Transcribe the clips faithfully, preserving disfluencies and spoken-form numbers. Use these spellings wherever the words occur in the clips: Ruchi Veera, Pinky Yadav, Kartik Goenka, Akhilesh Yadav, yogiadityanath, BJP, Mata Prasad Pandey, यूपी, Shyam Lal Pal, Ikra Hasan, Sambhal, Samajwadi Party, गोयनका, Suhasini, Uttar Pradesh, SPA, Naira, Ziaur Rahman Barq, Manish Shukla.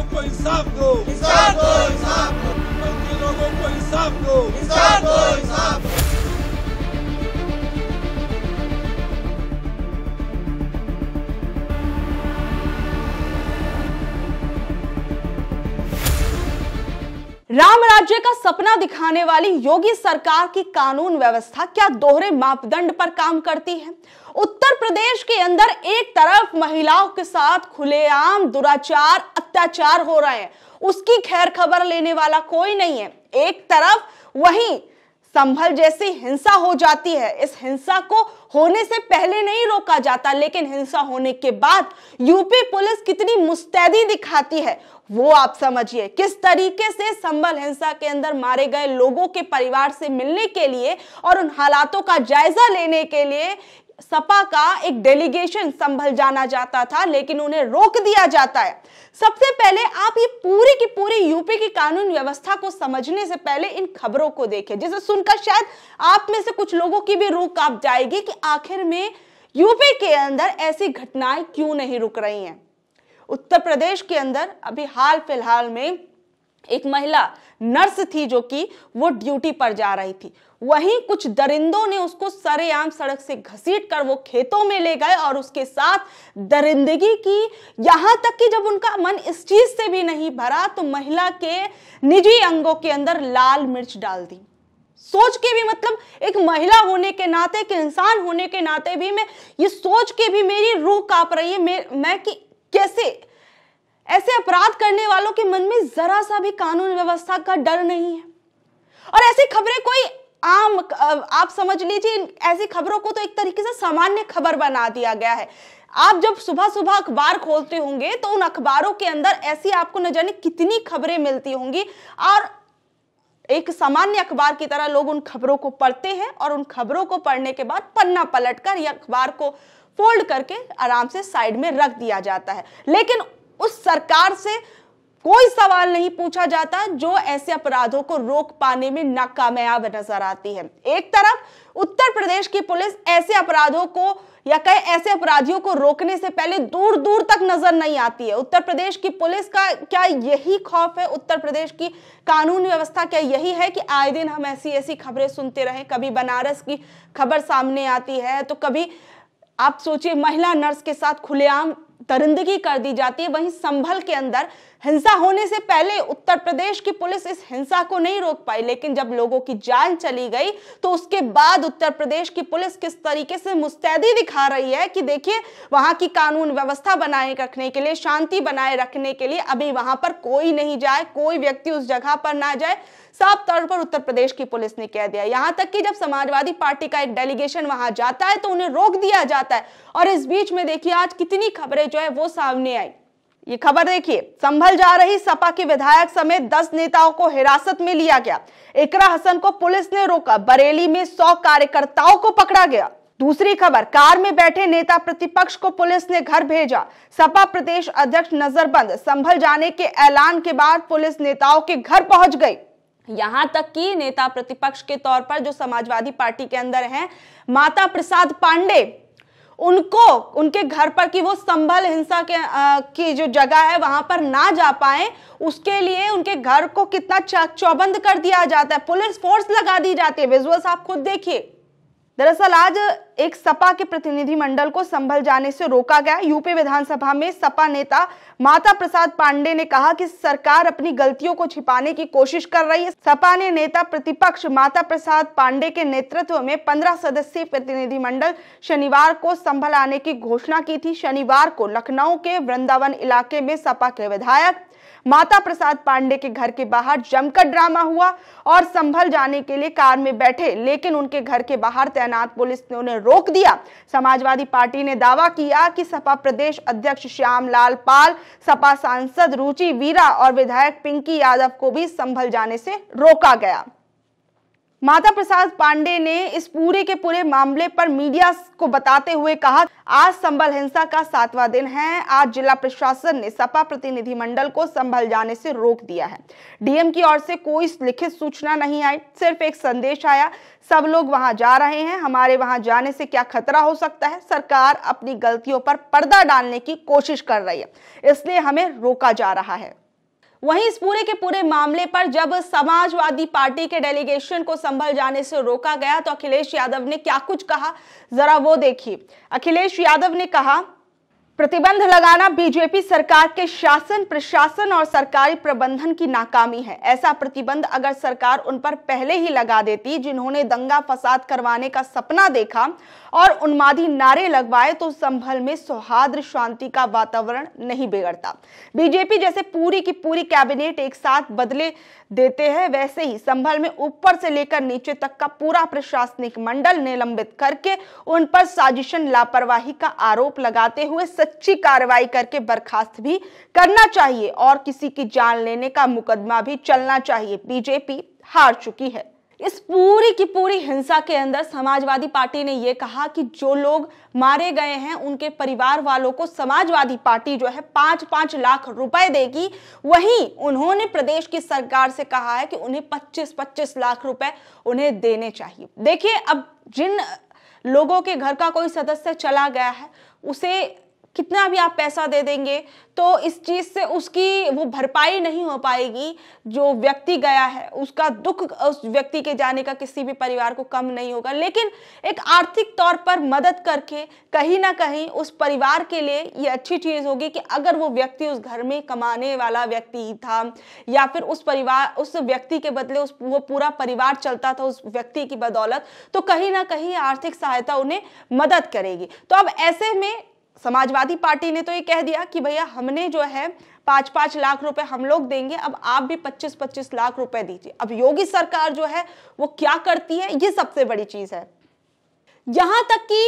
लोगों को इंसाफ दो, इंसाफ दो, इंसाफ दो, पंक्ति लोगों को इंसाफ दो, इंसाफ दो, इंसाफ दो। राम राज्य का सपना दिखाने वाली योगी सरकार की कानून व्यवस्था क्या दोहरे मापदंड पर काम करती है? उत्तर प्रदेश के अंदर एक तरफ महिलाओं के साथ खुलेआम दुराचार अत्याचार हो रहे हैं, उसकी खैर खबर लेने वाला कोई नहीं है। एक तरफ वहीं संभल जैसी हिंसा हो जाती है, इस हिंसा को होने से पहले नहीं रोका जाता, लेकिन हिंसा होने के बाद यूपी पुलिस कितनी मुस्तैदी दिखाती है वो आप समझिए। किस तरीके से संभल हिंसा के अंदर मारे गए लोगों के परिवार से मिलने के लिए और उन हालातों का जायजा लेने के लिए सपा का एक डेलीगेशन संभल जाना जाता था, लेकिन उन्हें रोक दिया जाता है। सबसे पहले आप ये पूरी की पूरी यूपी की कानून व्यवस्था को समझने से पहले इन खबरों को देखें, जिसे सुनकर शायद आप में से कुछ लोगों की भी रूह कांप जाएगी कि आखिर में यूपी के अंदर ऐसी घटनाएं क्यों नहीं रुक रही हैं। उत्तर प्रदेश के अंदर अभी हाल फिलहाल में एक महिला नर्स थी जो कि वो ड्यूटी पर जा रही थी, वहीं कुछ दरिंदों ने उसको सरेआम सड़क से घसीटकर वो खेतों में ले गए और उसके साथ दरिंदगी की। यहाँ तक कि जब उनका मन इस चीज से भी नहीं भरा तो महिला के निजी अंगों के अंदर लाल मिर्च डाल दी। सोच के भी, मतलब एक महिला होने के नाते, एक इंसान होने के नाते भी, मैं ये सोच के भी मेरी रूह कांप रही है मैं, मैं कि कैसे ऐसे अपराध करने वालों के मन में जरा सा भी कानून व्यवस्था का डर नहीं है। और ऐसी खबरें कोई आम, आप समझ लीजिए, ऐसी खबरों को तो एक तरीके से सामान्य खबर बना दिया गया है। आप जब सुबह सुबह अखबार खोलते होंगे तो उन अखबारों के अंदर ऐसी आपको न जाने कितनी खबरें मिलती होंगी और एक सामान्य अखबार की तरह लोग उन खबरों को पढ़ते हैं और उन खबरों को पढ़ने के बाद पन्ना पलटकर या अखबार को फोल्ड करके आराम से साइड में रख दिया जाता है, लेकिन उस सरकार से कोई सवाल नहीं पूछा जाता जो ऐसे अपराधों को रोक पाने में नाकामयाब नजर आती है। एक तरफ उत्तर प्रदेश की पुलिस ऐसे अपराधों को या कहे ऐसे अपराधियों को रोकने से पहले दूर दूर तक नजर नहीं आती है। उत्तर प्रदेश की पुलिस का क्या यही खौफ है? उत्तर प्रदेश की कानून व्यवस्था क्या यही है कि आए दिन हम ऐसी ऐसी खबरें सुनते रहें? कभी बनारस की खबर सामने आती है तो कभी आप सोचिए महिला नर्स के साथ खुलेआम दरिंदगी कर दी जाती है। वहीं संभल के अंदर हिंसा होने से पहले उत्तर प्रदेश की पुलिस इस हिंसा को नहीं रोक पाई, लेकिन जब लोगों की जान चली गई तो उसके बाद उत्तर प्रदेश की पुलिस किस तरीके से मुस्तैदी दिखा रही है कि देखिए वहां की कानून व्यवस्था बनाए रखने के लिए, शांति बनाए रखने के लिए अभी वहां पर कोई नहीं जाए, कोई व्यक्ति उस जगह पर ना जाए, साफ तौर पर उत्तर प्रदेश की पुलिस ने कह दिया। यहाँ तक कि जब समाजवादी पार्टी का एक डेलीगेशन वहां जाता है तो उन्हें रोक दिया जाता है। और इस बीच में देखिए आज कितनी खबरें जो है वो सामने आई। ये खबर देखिए, संभल जा रही सपा के विधायक समेत दस नेताओं को हिरासत में लिया गया, इकरा हसन को पुलिस ने रोका, बरेली में सौ कार्यकर्ताओं को पकड़ा गया। दूसरी खबर, कार में बैठे नेता प्रतिपक्ष को पुलिस ने घर भेजा, सपा प्रदेश अध्यक्ष नजरबंद, संभल जाने के ऐलान के बाद पुलिस नेताओं के घर पहुंच गई। यहां तक कि नेता प्रतिपक्ष के तौर पर जो समाजवादी पार्टी के अंदर हैं माता प्रसाद पांडे, उनको उनके घर पर कि वो संभल हिंसा के आ, की जो जगह है वहां पर ना जा पाए, उसके लिए उनके घर को कितना चाक चौबंद कर दिया जाता है, पुलिस फोर्स लगा दी जाती है। विजुअल्स आप खुद देखिए। दरअसल आज एक सपा के प्रतिनिधि मंडल को संभल जाने से रोका गया। यूपी विधानसभा में सपा नेता माता प्रसाद पांडे ने कहा कि सरकार अपनी गलतियों को छिपाने की कोशिश कर रही है। सपा ने नेता प्रतिपक्ष माता प्रसाद पांडे के नेतृत्व में पंद्रह सदस्यीय प्रतिनिधि मंडल शनिवार को संभल आने की घोषणा की थी। शनिवार को लखनऊ के वृंदावन इलाके में सपा के विधायक माता प्रसाद पांडे के घर के बाहर जमकर ड्रामा हुआ और संभल जाने के लिए कार में बैठे, लेकिन उनके घर के बाहर तैनात पुलिस ने उन्हें रोक दिया। समाजवादी पार्टी ने दावा किया कि सपा प्रदेश अध्यक्ष श्याम लाल पाल, सपा सांसद रुचि वीरा और विधायक पिंकी यादव को भी संभल जाने से रोका गया। माता प्रसाद पांडे ने इस पूरे के पूरे मामले पर मीडिया को बताते हुए कहा, आज संभल हिंसा का सातवां दिन है। आज जिला प्रशासन ने सपा प्रतिनिधि मंडल को संभल जाने से रोक दिया है। डीएम की ओर से कोई लिखित सूचना नहीं आई, सिर्फ एक संदेश आया, सब लोग वहां जा रहे हैं, हमारे वहां जाने से क्या खतरा हो सकता है? सरकार अपनी गलतियों पर पर्दा डालने की कोशिश कर रही है, इसलिए हमें रोका जा रहा है। वहीं इस पूरे के पूरे मामले पर जब समाजवादी पार्टी के डेलीगेशन को संभल जाने से रोका गया तो अखिलेश यादव ने क्या कुछ कहा, जरा वो देखिए। अखिलेश यादव ने कहा, प्रतिबंध लगाना बीजेपी सरकार के शासन, प्रशासन और सरकारी प्रबंधन की नाकामी है। ऐसा प्रतिबंध अगर सरकार उन पर पहले ही लगा देती जिन्होंने दंगा फसाद करवाने का सपना देखा और उन्मादी नारे लगवाए तो संभल में सौहार्द, शांति का वातावरण नहीं बिगड़ता। बीजेपी जैसे पूरी की पूरी कैबिनेट एक साथ बदले देते हैं, वैसे ही संभल में ऊपर से लेकर नीचे तक का पूरा प्रशासनिक मंडल निलंबित करके उन पर साजिशन, लापरवाही का आरोप लगाते हुए सच्ची कार्रवाई करके बर्खास्त भी करना चाहिए और किसी की जान लेने का मुकदमा भी चलना चाहिए। बीजेपी हार चुकी है। इस पूरी की पूरी हिंसा के अंदर समाजवादी पार्टी ने यह कहा कि जो लोग मारे गए हैं उनके परिवार वालों को समाजवादी पार्टी जो है पांच पांच लाख रुपए देगी। वहीं उन्होंने प्रदेश की सरकार से कहा है कि उन्हें पच्चीस पच्चीस लाख रुपए उन्हें देने चाहिए। देखिए, अब जिन लोगों के घर का कोई सदस्य चला गया है उसे कितना भी आप पैसा दे देंगे तो इस चीज़ से उसकी वो भरपाई नहीं हो पाएगी। जो व्यक्ति गया है उसका दुख, उस व्यक्ति के जाने का किसी भी परिवार को कम नहीं होगा, लेकिन एक आर्थिक तौर पर मदद करके कहीं ना कहीं उस परिवार के लिए ये अच्छी चीज़ होगी कि अगर वो व्यक्ति उस घर में कमाने वाला व्यक्ति था या फिर उस परिवार, उस व्यक्ति के बदले उस वो पूरा परिवार चलता था उस व्यक्ति की बदौलत, तो कहीं ना कहीं आर्थिक सहायता उन्हें मदद करेगी। तो अब ऐसे में समाजवादी पार्टी ने तो ये कह दिया कि भैया हमने जो है पाँच पाँच लाख रुपए हम लोग देंगे, अब आप भी पच्चीस पच्चीस लाख रुपए दीजिए। अब योगी सरकार जो है वो क्या करती है, ये सबसे बड़ी चीज है। यहां तक कि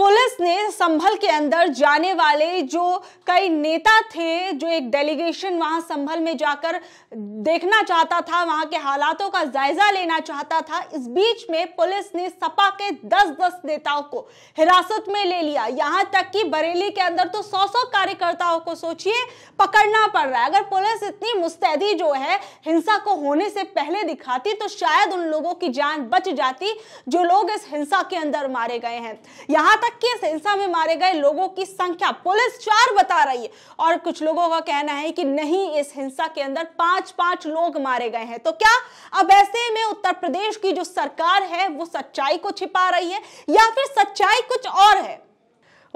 पुलिस ने संभल के अंदर जाने वाले जो कई नेता थे, जो एक डेलीगेशन वहां संभल में जाकर देखना चाहता था, वहां के हालातों का जायजा लेना चाहता था, इस बीच में पुलिस ने सपा के दस दस नेताओं को हिरासत में ले लिया। यहां तक कि बरेली के अंदर तो सौ सौ कार्यकर्ताओं को सोचिए पकड़ना पड़ रहा है। अगर पुलिस इतनी मुस्तैदी जो है हिंसा को होने से पहले दिखाती तो शायद उन लोगों की जान बच जाती जो लोग इस हिंसा के अंदर मारे गए हैं। यहाँ कि इस हिंसा में मारे गए लोगों की संख्या पुलिस चार बता रही है और कुछ लोगों का कहना है कि नहीं, इस हिंसा के अंदर पांच पांच लोग मारे गए हैं। तो क्या अब ऐसे में उत्तर प्रदेश की जो सरकार है वो सच्चाई को छिपा रही है या फिर सच्चाई कुछ और है?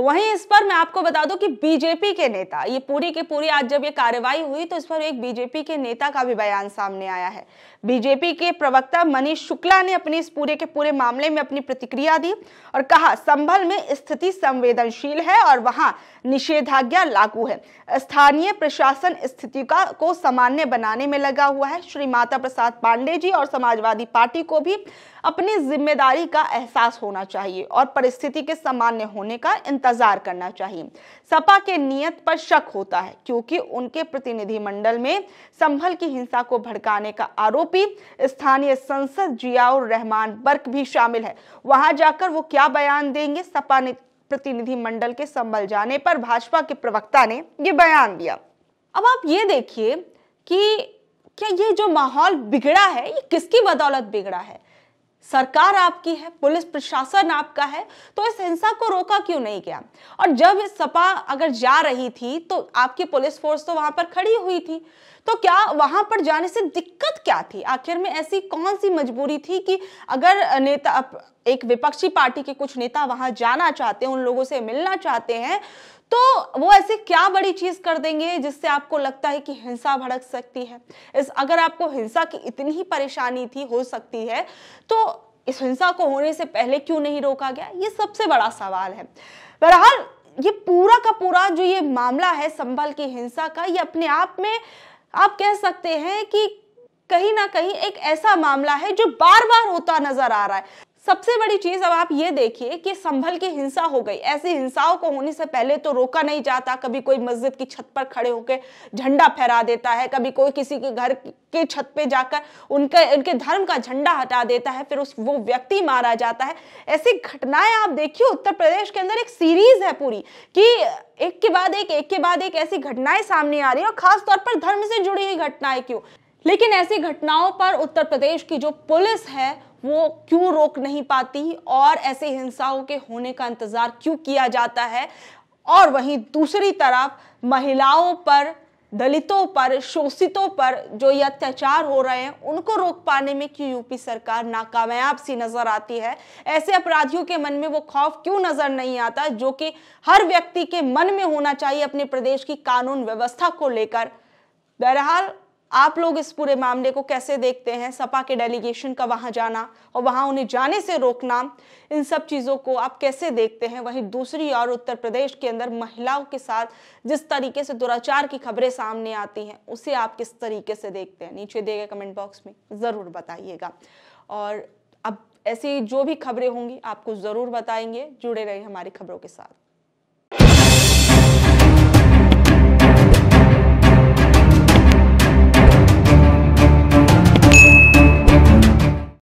वहीं इस पर मैं आपको बता दूं कि बीजेपी के नेता, ये पूरी के पूरी आज जब ये कार्रवाई हुई तो इस पर एक बीजेपी के नेता का भी बयान सामने आया है। बीजेपी के प्रवक्ता मनीष शुक्ला ने अपने इस पूरे के पूरे मामले में अपनी प्रतिक्रिया दी और कहा, संभल में स्थिति संवेदनशील है और वहां निषेधाज्ञा लागू है। स्थानीय प्रशासन स्थिति का को सामान्य बनाने में लगा हुआ है। श्री माता प्रसाद पांडे जी और समाजवादी पार्टी को भी अपनी जिम्मेदारी का एहसास होना चाहिए और परिस्थिति के सामान्य होने का इंतजार करना चाहिए। सपा के नियत पर शक होता है क्योंकि उनके प्रतिनिधिमंडल में संभल की हिंसा को भड़काने का आरोपी स्थानीय सांसद जियाउर रहमान बर्क भी शामिल है। वहां जाकर वो क्या बयान देंगे? सपा ने प्रतिनिधिमंडल के संभल जाने पर भाजपा के प्रवक्ता ने ये बयान दिया। अब आप ये देखिए कि क्या ये जो माहौल बिगड़ा है ये किसकी बदौलत बिगड़ा है? सरकार आपकी है, पुलिस प्रशासन आपका है, तो इस हिंसा को रोका क्यों नहीं गया? और जब सपा अगर जा रही थी तो आपकी पुलिस फोर्स तो वहां पर खड़ी हुई थी, तो क्या वहां पर जाने से दिक्कत क्या थी? आखिर में ऐसी कौन सी मजबूरी थी कि अगर नेता, एक विपक्षी पार्टी के कुछ नेता वहां जाना चाहते हैं, उन लोगों से मिलना चाहते हैं, तो वो ऐसे क्या बड़ी चीज कर देंगे जिससे आपको लगता है कि हिंसा भड़क सकती है? इस अगर आपको हिंसा की इतनी ही परेशानी थी, हो सकती है, तो इस हिंसा को होने से पहले क्यों नहीं रोका गया? ये सबसे बड़ा सवाल है। बहरहाल ये पूरा का पूरा जो ये मामला है संभल की हिंसा का, ये अपने आप में आप कह सकते हैं कि कहीं ना कहीं एक ऐसा मामला है जो बार बार होता नजर आ रहा है। सबसे बड़ी चीज अब आप ये देखिए कि संभल की हिंसा हो गई, ऐसी हिंसाओं को होने से पहले तो रोका नहीं जाता। कभी कोई मस्जिद की छत पर खड़े होकर झंडा फहरा देता है, कभी कोई किसी के घर के छत पे जाकर उनका उनके धर्म का झंडा हटा देता है, फिर उस वो व्यक्ति मारा जाता है। ऐसी घटनाएं आप देखिए, उत्तर प्रदेश के अंदर एक सीरीज है पूरी कि एक के बाद एक एक के बाद एक ऐसी घटनाएं सामने आ रही है और खासतौर पर धर्म से जुड़ी हुई घटनाएं क्यों? लेकिन ऐसी घटनाओं पर उत्तर प्रदेश की जो पुलिस है वो क्यों रोक नहीं पाती और ऐसे हिंसाओं के होने का इंतजार क्यों किया जाता है? और वहीं दूसरी तरफ महिलाओं पर दलितों पर, शोषितों पर जो ये अत्याचार हो रहे हैं उनको रोक पाने में क्यों यूपी सरकार नाकामयाब सी नजर आती है? ऐसे अपराधियों के मन में वो खौफ क्यों नजर नहीं आता जो कि हर व्यक्ति के मन में होना चाहिए अपने प्रदेश की कानून व्यवस्था को लेकर? बहरहाल आप लोग इस पूरे मामले को कैसे देखते हैं? सपा के डेलीगेशन का वहां जाना और वहां उन्हें जाने से रोकना, इन सब चीज़ों को आप कैसे देखते हैं? वहीं दूसरी ओर उत्तर प्रदेश के अंदर महिलाओं के साथ जिस तरीके से दुराचार की खबरें सामने आती हैं उसे आप किस तरीके से देखते हैं? नीचे दिए गए कमेंट बॉक्स में ज़रूर बताइएगा और अब ऐसी जो भी खबरें होंगी आपको ज़रूर बताएंगे। जुड़े रहिए हमारी खबरों के साथ।